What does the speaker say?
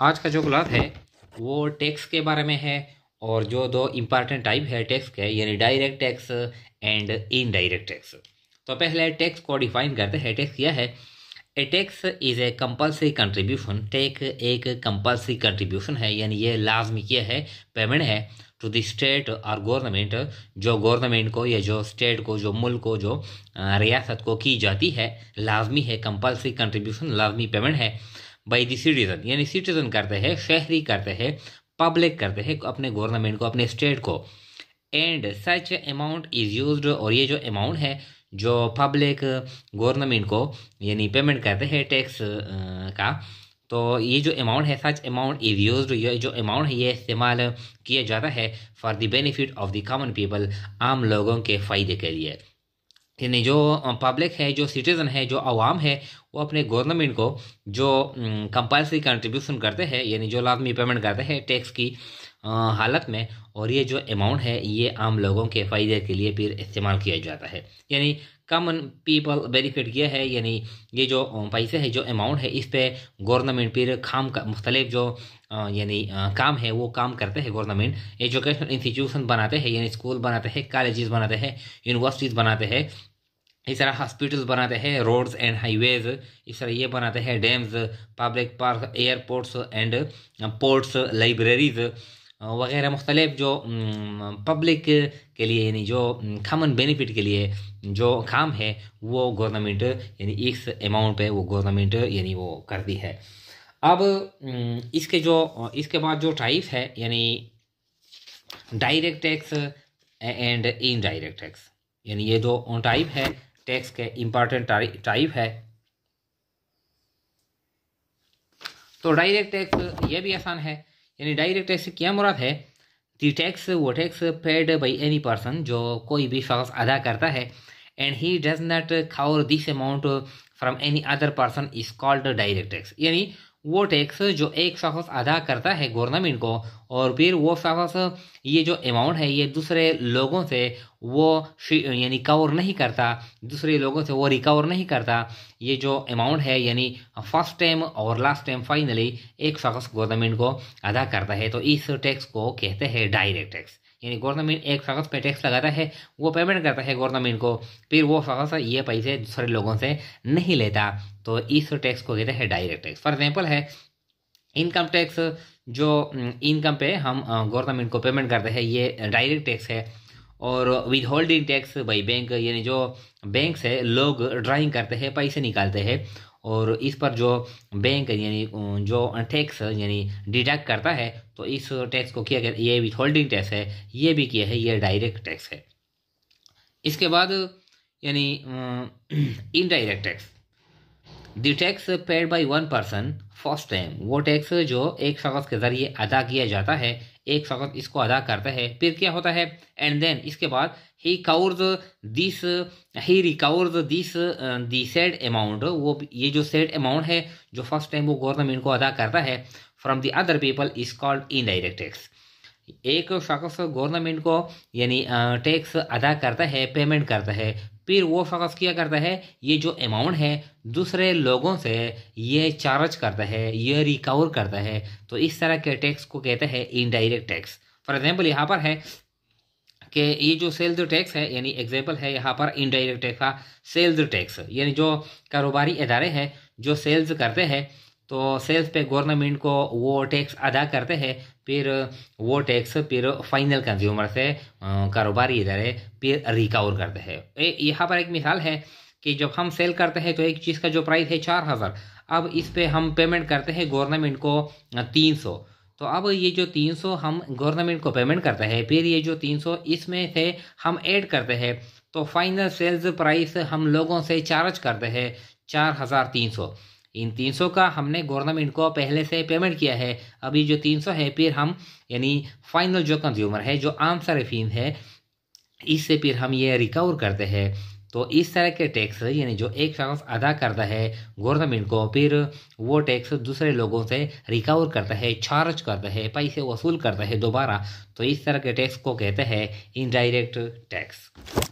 आज का जो क्लास है वो टैक्स के बारे में है और जो दो इम्पॉर्टेंट टाइप है टैक्स के, यानी direct tax and indirect tax. तो पहले टैक्स को डिफाइन करते हैं। टैक्स क्या है? A tax is a compulsory contribution. Tax एक कंपल्सरी कंट्रीब्यूशन है, यानी ये लाजमी किया है, पेमेंट है टू द स्टेट और गवर्नमेंट, जो गवर्नमेंट को या जो स्टेट को, जो मुल्क को, जो रियासत को की जाती है, लाजमी है, कंपल्सरी कंट्रीब्यूशन लाजमी पेमेंट है। बाई द सिटीजन, यानी सिटीजन करते हैं, शहरी करते हैं, पब्लिक करते हैं, अपने गवर्नमेंट को, अपने स्टेट को। And such amount is used, और ये जो अमाउंट है जो पब्लिक गवर्नमेंट को यानी पेमेंट करते हैं टैक्स का, तो ये जो अमाउंट है सच अमाउंट इज़ यूज्ड, ये जो अमाउंट है ये इस्तेमाल किया जाता है for the benefit of the common people, आम लोगों के फ़ायदे के लिए। यानी जो पब्लिक है, जो सिटीज़न है, जो आवाम है, वो अपने गवर्नमेंट को जो कंपल्सरी कंट्रीब्यूशन करते हैं, यानी जो लाजमी पेमेंट करते हैं टैक्स की हालत में, और ये जो अमाउंट है ये आम लोगों के फ़ायदे के लिए फिर इस्तेमाल किया जाता है, यानी कॉमन पीपल बेनिफिट किया है। यानी ये जो पैसे है, जो अमाउंट है, इस पे गवर्नमेंट फिर मुख्तलिफ जो यानी काम है वो काम करते हैं गवर्नमेंट। एजुकेशन इंस्टीट्यूशन बनाते हैं, यानी स्कूल बनाते हैं, कॉलेजेस बनाते हैं, यूनिवर्सिटीज़ बनाते हैं, इस तरह हॉस्पिटल्स बनाते हैं, रोड्स एंड हाईवेज़, इस तरह ये बनाते हैं, dams, public park, airports and ports, libraries वगैरह, मुख्तलिफ जो पब्लिक के लिए यानी जो कॉमन बेनिफिट के लिए जो काम है वो गवर्नमेंट यानी इस अमाउंट पे वो गवर्नमेंट यानी वो करती है। अब इसके बाद जो टाइप है यानी direct tax and indirect tax, यानी ये दो टाइप है टैक्स के, इम्पॉर्टेंट टाइप है। तो डायरेक्ट टैक्स ये भी आसान है, यानी डायरेक्ट टैक्स से क्या मुराद है? द टैक्स वो tax paid by any person, जो कोई भी शख्स अदा करता है, and he does not cover this amount from any other person is called direct tax. यानी वो टैक्स जो एक शख्स अदा करता है गवर्नमेंट को, और फिर वो शख्स ये जो अमाउंट है ये दूसरे लोगों से वो यानी कवर नहीं करता, दूसरे लोगों से वो रिकवर नहीं करता। ये जो अमाउंट है यानी फर्स्ट टाइम और लास्ट टाइम फाइनली एक शख्स गवर्नमेंट को अदा करता है, तो इस टैक्स को कहते हैं डायरेक्ट टैक्स। यानी गवर्नमेंट एक शख्स पे टैक्स लगाता है, वो पेमेंट करता है गवर्नमेंट को, फिर वो शख्स ये पैसे दूसरे लोगों से नहीं लेता, तो इस टैक्स को कहते हैं डायरेक्ट टैक्स। फॉर एग्जाम्पल है इनकम टैक्स, जो इनकम पे हम गवर्नमेंट को पेमेंट करते हैं ये डायरेक्ट टैक्स है। और withholding tax by bank, यानी जो बैंक से लोग ड्राइंग करते हैं, पैसे निकालते हैं, और इस पर जो बैंक यानी जो टैक्स यानी डिडक्ट करता है, तो इस टैक्स को क्या कहते हैं? ये विथ होल्डिंग टैक्स है, ये भी किया है, ये डायरेक्ट टैक्स है। इसके बाद यानी indirect tax, the tax paid by one person first time, वो टैक्स जो एक शख्स के ज़रिए अदा किया जाता है, एक शख्स इसको अदा करता है, फिर क्या होता है? एंड देन इसके बाद he recovers this the said amount, वो ये जो सेड अमाउंट है जो फर्स्ट टाइम वो गवर्नमेंट को अदा करता है from the other people is called indirect tax. एक शख्स गवर्नमेंट को यानी टैक्स अदा करता है, पेमेंट करता है, फिर वो शख्स क्या करता है? ये जो अमाउंट है दूसरे लोगों से ये चार्ज करता है, ये रिकवर करता है, तो इस तरह के टैक्स को कहते हैं इनडायरेक्ट टैक्स। फॉर एग्जांपल यहाँ पर है कि ये जो सेल्स टैक्स है, यानी एग्जांपल है यहाँ पर इनडायरेक्ट टैक्स का सेल्स टैक्स, यानी जो कारोबारी इदारे हैं जो सेल्स करते हैं, तो सेल्स पे गवर्नमेंट को वो टैक्स अदा करते हैं, फिर वो टैक्स फिर फाइनल कंज्यूमर से कारोबारी इदारे फिर रिकवर करते हैं। यहाँ पर एक मिसाल है कि जब हम सेल करते हैं तो एक चीज़ का जो प्राइस है 4000, अब इस पे हम पेमेंट करते हैं गवर्नमेंट को 300, तो अब ये जो 300 हम गवर्नमेंट को पेमेंट करते हैं, फिर ये जो 300 इसमें से हम ऐड करते हैं, तो फाइनल सेल्स प्राइस हम लोगों से चार्ज करते हैं 4300। इन 300 का हमने गवर्नमेंट को पहले से पेमेंट किया है, अभी जो 300 है फिर हम यानी फाइनल जो कंज्यूमर है, जो आम सरफीन है, इससे फिर हम ये रिकवर करते हैं। तो इस तरह के टैक्स यानी जो एक शख्स अदा करता है गवर्नमेंट को, फिर वो टैक्स दूसरे लोगों से रिकवर करता है, चार्ज करता है, पैसे वसूल करता है दोबारा, तो इस तरह के टैक्स को कहते हैं इनडायरेक्ट टैक्स।